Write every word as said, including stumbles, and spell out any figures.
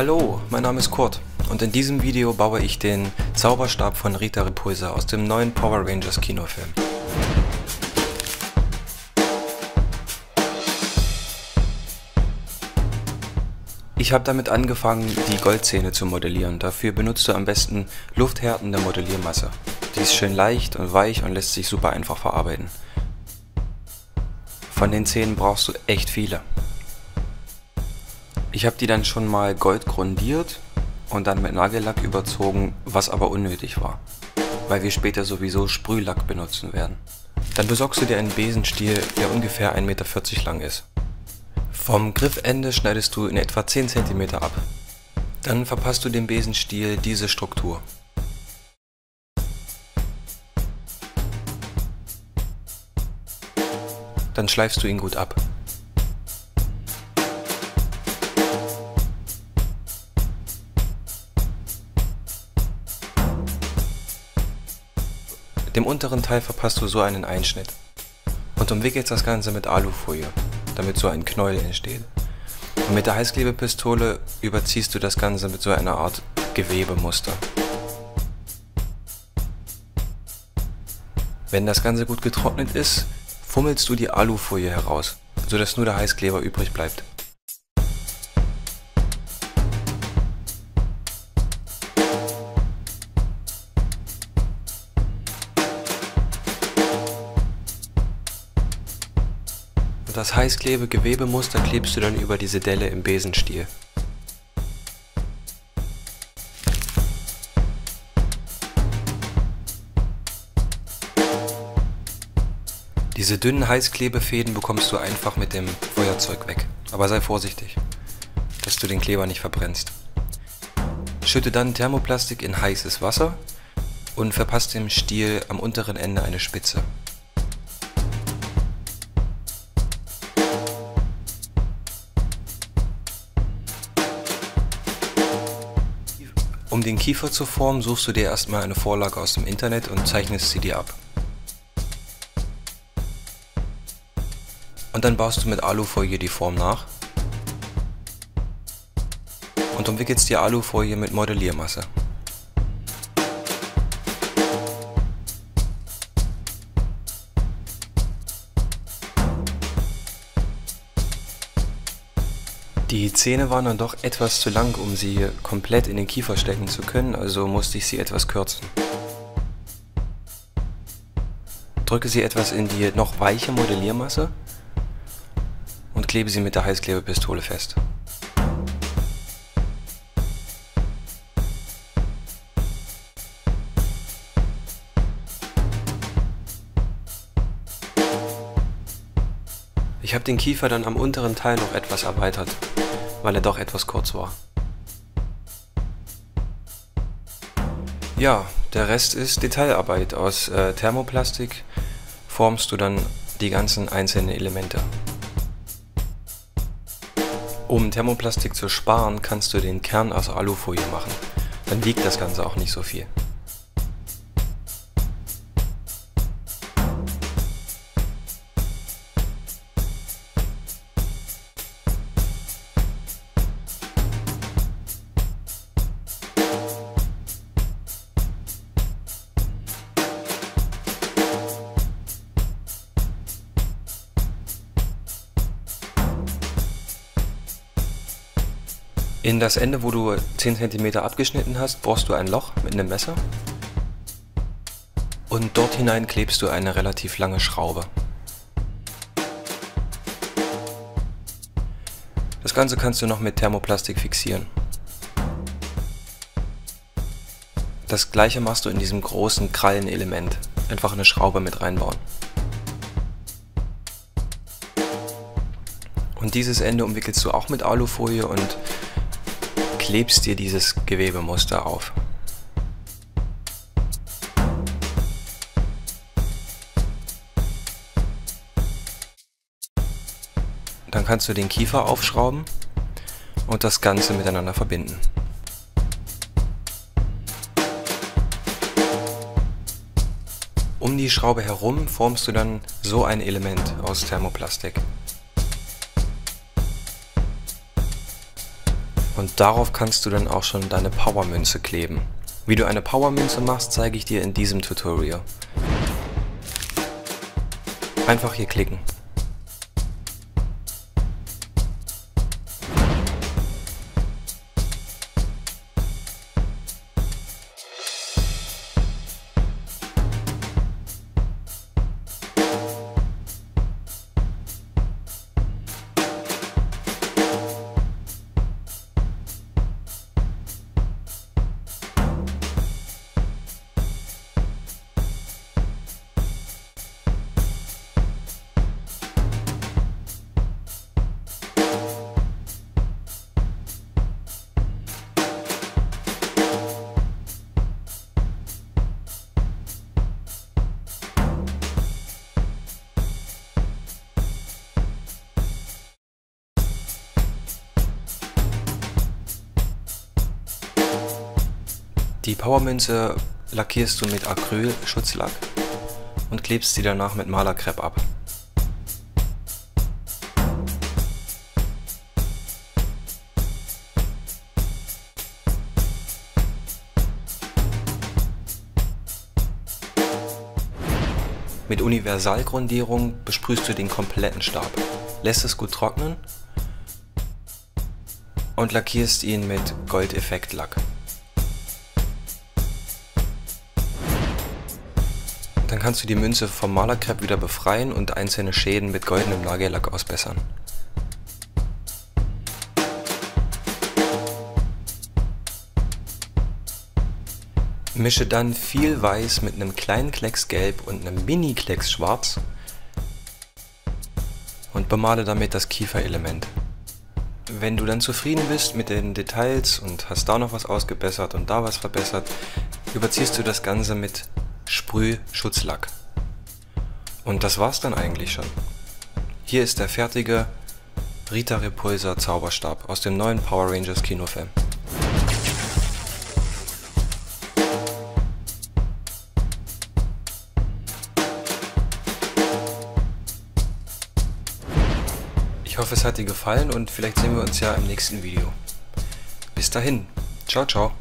Hallo, mein Name ist Kurt und in diesem Video baue ich den Zauberstab von Rita Repulsa aus dem neuen Power Rangers Kinofilm. Ich habe damit angefangen, die Goldzähne zu modellieren. Dafür benutzt du am besten lufthärtende Modelliermasse. Die ist schön leicht und weich und lässt sich super einfach verarbeiten. Von den Zähnen brauchst du echt viele. Ich habe die dann schon mal goldgrundiert und dann mit Nagellack überzogen, was aber unnötig war, weil wir später sowieso Sprühlack benutzen werden. Dann besorgst du dir einen Besenstiel, der ungefähr ein Meter vierzig lang ist. Vom Griffende schneidest du in etwa zehn Zentimeter ab. Dann verpasst du dem Besenstiel diese Struktur. Dann schleifst du ihn gut ab. Dem unteren Teil verpasst du so einen Einschnitt und umwickelst das Ganze mit Alufolie, damit so ein Knäuel entsteht. Und mit der Heißklebepistole überziehst du das Ganze mit so einer Art Gewebemuster. Wenn das Ganze gut getrocknet ist, fummelst du die Alufolie heraus, sodass nur der Heißkleber übrig bleibt. Das Heißklebe-Gewebemuster klebst du dann über diese Delle im Besenstiel. Diese dünnen Heißklebefäden bekommst du einfach mit dem Feuerzeug weg, aber sei vorsichtig, dass du den Kleber nicht verbrennst. Schütte dann Thermoplastik in heißes Wasser und verpasst dem Stiel am unteren Ende eine Spitze. Um den Kiefer zu formen, suchst du dir erstmal eine Vorlage aus dem Internet und zeichnest sie dir ab. Und dann baust du mit Alufolie die Form nach und umwickelst die Alufolie mit Modelliermasse. Die Zähne waren dann doch etwas zu lang, um sie komplett in den Kiefer stecken zu können, also musste ich sie etwas kürzen. Drücke sie etwas in die noch weiche Modelliermasse und klebe sie mit der Heißklebepistole fest. Ich habe den Kiefer dann am unteren Teil noch etwas erweitert, weil er doch etwas kurz war. Ja, der Rest ist Detailarbeit. Aus äh, Thermoplastik formst du dann die ganzen einzelnen Elemente. Um Thermoplastik zu sparen, kannst du den Kern aus Alufolie machen. Dann wiegt das Ganze auch nicht so viel. In das Ende, wo du zehn Zentimeter abgeschnitten hast, bohrst du ein Loch mit einem Messer und dort hinein klebst du eine relativ lange Schraube. Das Ganze kannst du noch mit Thermoplastik fixieren. Das gleiche machst du in diesem großen Krallenelement. Einfach eine Schraube mit reinbauen. Und dieses Ende umwickelst du auch mit Alufolie und klebst dir dieses Gewebemuster auf. Dann kannst du den Kiefer aufschrauben und das Ganze miteinander verbinden. Um die Schraube herum formst du dann so ein Element aus Thermoplastik. und darauf kannst du dann auch schon deine Powermünze kleben. Wie du eine Powermünze machst, zeige ich dir in diesem Tutorial. Einfach hier klicken. Die Powermünze lackierst du mit Acryl-Schutzlack und klebst sie danach mit Malerkrepp ab. Mit Universalgrundierung besprühst du den kompletten Stab, lässt es gut trocknen und lackierst ihn mit Goldeffektlack. Dann kannst du die Münze vom Malerkrepp wieder befreien und einzelne Schäden mit goldenem Nagellack ausbessern. Mische dann viel Weiß mit einem kleinen Klecks Gelb und einem Mini-Klecks Schwarz und bemale damit das Kieferelement. Wenn du dann zufrieden bist mit den Details und hast da noch was ausgebessert und da was verbessert, überziehst du das Ganze mit Sprühschutzlack. Und das war's dann eigentlich schon. Hier ist der fertige Rita Repulsa Zauberstab aus dem neuen Power Rangers Kinofilm. Ich hoffe, es hat dir gefallen und vielleicht sehen wir uns ja im nächsten Video. Bis dahin, ciao ciao!